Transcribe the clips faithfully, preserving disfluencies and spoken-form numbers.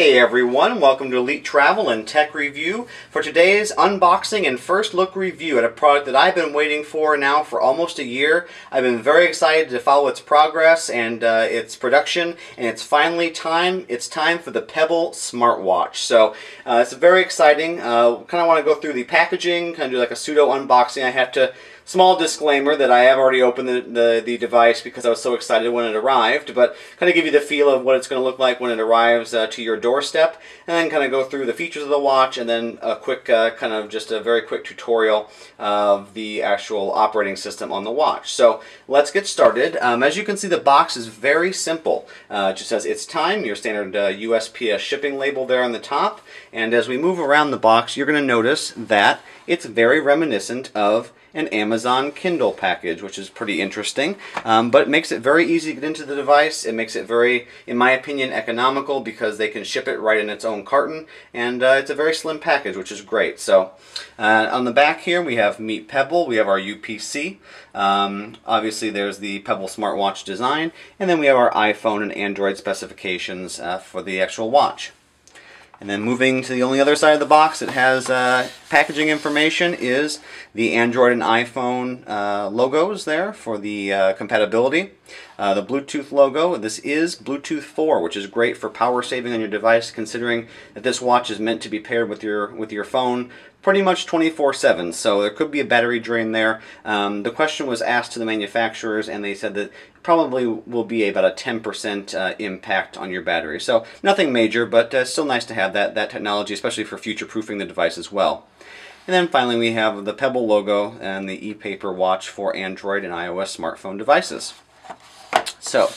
Hey everyone, welcome to Elite Travel and Tech Review for today's unboxing and first look review at a product that I've been waiting for now for almost a year. I've been very excited to follow its progress and uh, its production, and it's finally time. It's time for the Pebble SmartWatch. So uh, it's very exciting. Uh, kind of want to go through the packaging, kind of do like a pseudo unboxing. I have to Small disclaimer that I have already opened the, the, the device because I was so excited when it arrived, but kind of give you the feel of what it's going to look like when it arrives uh, to your doorstep, and then kind of go through the features of the watch, and then a quick uh, kind of just a very quick tutorial of the actual operating system on the watch. So let's get started. Um, as you can see, the box is very simple. Uh, it just says it's time, your standard uh, U S P S shipping label there on the top, and as we move around the box, you're going to notice that it's very reminiscent of an Amazon Kindle package, which is pretty interesting, um, but it makes it very easy to get into the device. It makes it very, in my opinion, economical because they can ship it right in its own carton, and uh, it's a very slim package, which is great. So uh, on the back here we have Meet Pebble, we have our U P C, um, obviously there's the Pebble smartwatch design, and then we have our iPhone and Android specifications uh, for the actual watch. And then moving to the only other side of the box that has uh, packaging information is the Android and iPhone uh, logos there for the uh, compatibility. Uh, the Bluetooth logo, this is Bluetooth four, which is great for power saving on your device, considering that this watch is meant to be paired with your with your phone pretty much twenty-four seven, so there could be a battery drain there. Um, the question was asked to the manufacturers, and they said that probably will be about a ten percent uh, impact on your battery. So nothing major, but uh, still nice to have that, that technology, especially for future-proofing the device as well. And then finally we have the Pebble logo and the e-paper watch for Android and iOS smartphone devices. So,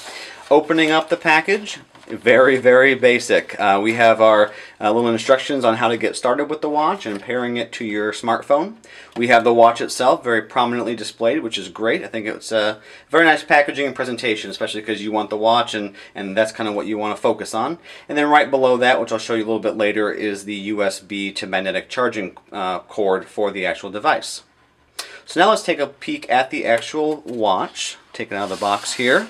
opening up the package, very, very basic. Uh, we have our uh, little instructions on how to get started with the watch and pairing it to your smartphone. We have the watch itself very prominently displayed, which is great. I think it's a uh, very nice packaging and presentation, especially because you want the watch and, and that's kind of what you want to focus on. And then right below that, which I'll show you a little bit later, is the U S B to magnetic charging uh, cord for the actual device. So now let's take a peek at the actual watch. Take it out of the box here.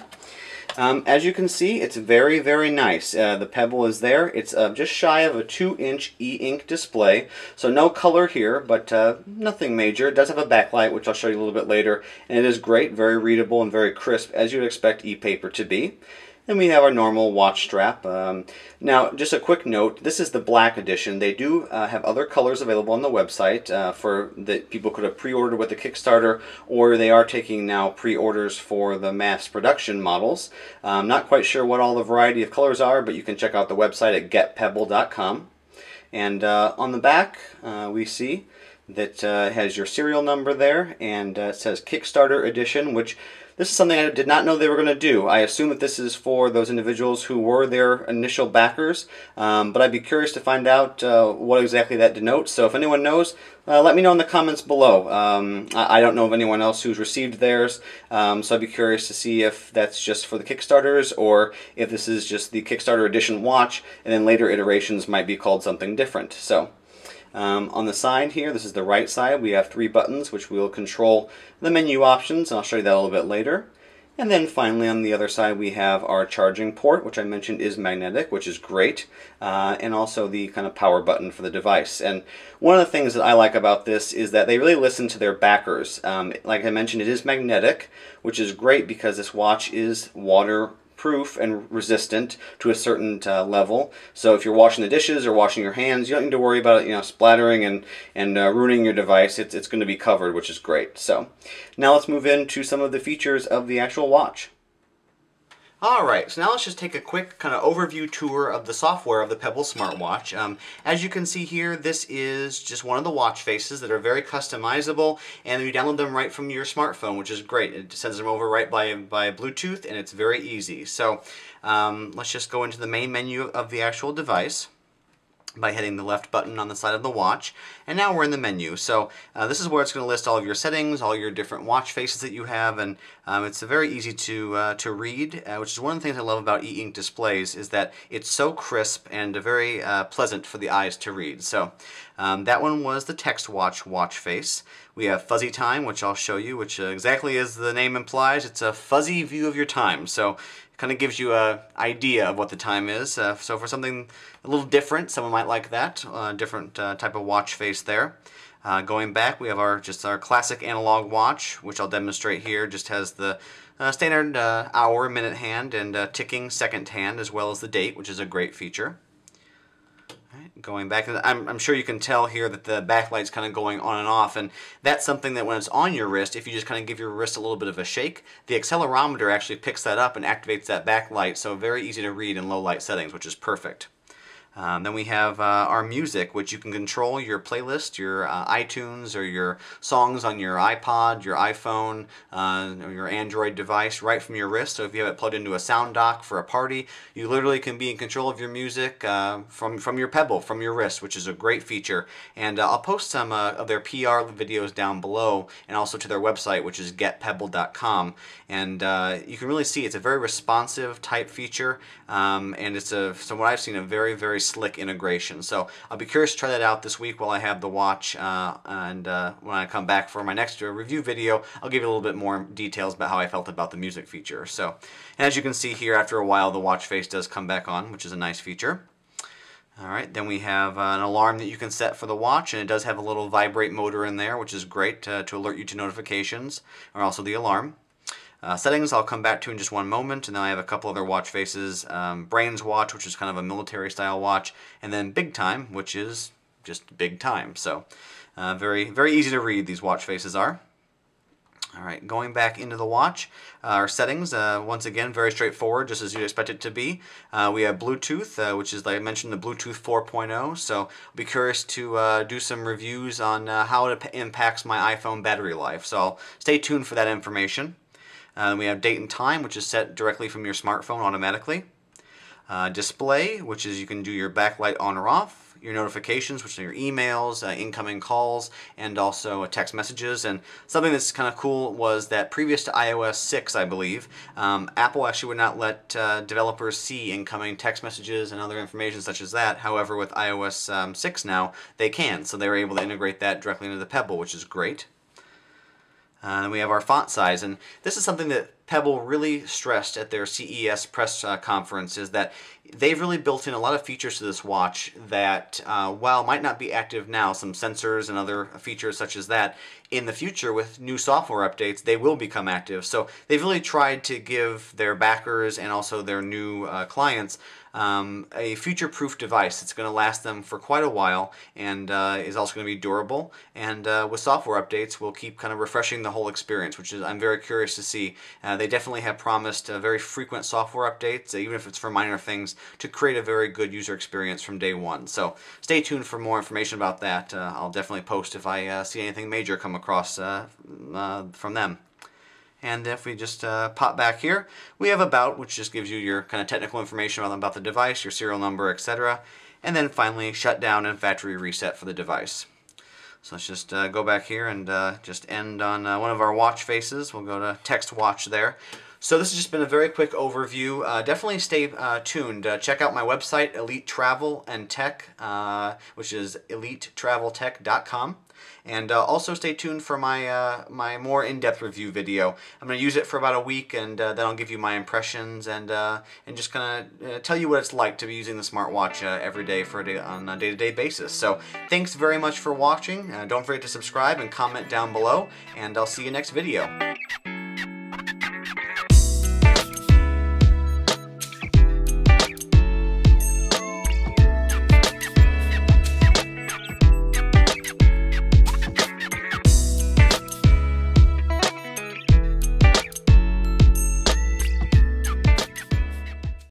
Um, as you can see, it's very, very nice. Uh, the Pebble is there. It's uh, just shy of a two inch e-ink display, so no color here, but uh, nothing major. It does have a backlight, which I'll show you a little bit later, and it is great, very readable and very crisp, as you would expect e-paper to be. And we have our normal watch strap. Um, now, just a quick note, this is the black edition. They do uh, have other colors available on the website uh, for that people could have pre-ordered with the Kickstarter, or they are taking now pre-orders for the mass production models. I'm not quite sure what all the variety of colors are, but you can check out the website at get pebble dot com. And uh, on the back, uh, we see that uh, has your serial number there, and uh, it says Kickstarter edition, which this is something I did not know they were going to do. I assume that this is for those individuals who were their initial backers, um, but I'd be curious to find out uh, what exactly that denotes. So if anyone knows, uh, let me know in the comments below. Um, I, I don't know of anyone else who's received theirs, um, so I'd be curious to see if that's just for the Kickstarters or if this is just the Kickstarter edition watch, and then later iterations might be called something different. So. Um, on the side here, this is the right side, we have three buttons which will control the menu options, and I'll show you that a little bit later. And then finally on the other side we have our charging port, which I mentioned is magnetic, which is great, uh, and also the kind of power button for the device. And one of the things that I like about this is that they really listen to their backers. Um, like I mentioned, it is magnetic, which is great because this watch is water-proof and resistant to a certain uh, level. So if you're washing the dishes or washing your hands, you don't need to worry about it, you know, splattering and and uh, ruining your device. It's it's going to be covered, which is great. So now let's move into some of the features of the actual watch. Alright, so now let's just take a quick kind of overview tour of the software of the Pebble smartwatch. Um, as you can see here, this is just one of the watch faces that are very customizable, and you download them right from your smartphone, which is great. It sends them over right by, by Bluetooth, and it's very easy. So um, let's just go into the main menu of the actual device by hitting the left button on the side of the watch, and now we're in the menu. So uh, this is where it's going to list all of your settings, all your different watch faces that you have, and um, it's very easy to uh, to read, uh, which is one of the things I love about e-ink displays, is that it's so crisp and very uh, pleasant for the eyes to read. So um, that one was the text watch watch face. We have fuzzy time, which I'll show you, which uh, exactly as the name implies, it's a fuzzy view of your time. So kind of gives you an idea of what the time is. Uh, so for something a little different, someone might like that, uh, different uh, type of watch face there. Uh, going back, we have our just our classic analog watch, which I'll demonstrate here. Just has the uh, standard uh, hour, minute hand, and uh, ticking second hand, as well as the date, which is a great feature. All right, going back, and I'm, I'm sure you can tell here that the backlight's kind of going on and off, and that's something that when it's on your wrist, if you just kind of give your wrist a little bit of a shake, the accelerometer actually picks that up and activates that backlight, so very easy to read in low light settings, which is perfect. Um, then we have uh, our music, which you can control your playlist, your uh, iTunes, or your songs on your iPod, your iPhone, uh, or your Android device right from your wrist. So if you have it plugged into a sound dock for a party, you literally can be in control of your music uh, from, from your Pebble, from your wrist, which is a great feature. And uh, I'll post some uh, of their P R videos down below, and also to their website, which is get pebble dot com. And uh, you can really see it's a very responsive type feature, um, and it's, a, from what I've seen, a very, very slick integration. So I'll be curious to try that out this week while I have the watch, uh, and uh, when I come back for my next review video, I'll give you a little bit more details about how I felt about the music feature. So, and as you can see here, after a while the watch face does come back on, which is a nice feature. Alright, then we have uh, an alarm that you can set for the watch, and it does have a little vibrate motor in there, which is great uh, to alert you to notifications, or also the alarm. Uh, settings I'll come back to in just one moment, and then I have a couple other watch faces. Um, Brains watch, which is kind of a military style watch, and then Big Time, which is just Big Time. So uh, very, very easy to read, these watch faces are. Alright, going back into the watch, uh, our settings, uh, once again, very straightforward, just as you'd expect it to be. Uh, we have Bluetooth, uh, which is, like I mentioned, the Bluetooth four point oh, so I'll be curious to uh, do some reviews on uh, how it impacts my iPhone battery life, so I'll stay tuned for that information. Uh, we have date and time, which is set directly from your smartphone automatically. Uh, display, which is you can do your backlight on or off, your notifications, which are your emails, uh, incoming calls, and also uh, text messages. And something that's kind of cool was that previous to i O S six, I believe, um, Apple actually would not let uh, developers see incoming text messages and other information such as that. However, with i O S um, six now, they can. So they were able to integrate that directly into the Pebble, which is great. Uh, and we have our font size, and this is something that Pebble really stressed at their C E S press uh, conference, is that they've really built in a lot of features to this watch that, uh, while might not be active now, some sensors and other features such as that, in the future with new software updates, they will become active. So they've really tried to give their backers and also their new uh, clients um, a future-proof device that's going to last them for quite a while, and uh, is also going to be durable, and uh, with software updates we'll keep kind of refreshing the whole experience, which is, I'm very curious to see. Uh, they definitely have promised uh, very frequent software updates, uh, even if it's for minor things, to create a very good user experience from day one. So stay tuned for more information about that. Uh, I'll definitely post if I uh, see anything major come across uh, uh, from them. And if we just uh, pop back here, we have About, which just gives you your kind of technical information about the device, your serial number, et cetera. And then finally, Shutdown and Factory Reset for the device. So let's just uh, go back here and uh, just end on uh, one of our watch faces. We'll go to Text Watch there. So this has just been a very quick overview. Uh, definitely stay uh, tuned. Uh, check out my website, Elite Travel and Tech, uh, which is elite travel tech dot com. And uh, also stay tuned for my uh, my more in-depth review video. I'm going to use it for about a week, and uh, then I'll give you my impressions, and uh, and just kind of uh, tell you what it's like to be using the smartwatch uh, every day for a day, on a day-to-day basis. So thanks very much for watching. Uh, don't forget to subscribe and comment down below, and I'll see you next video.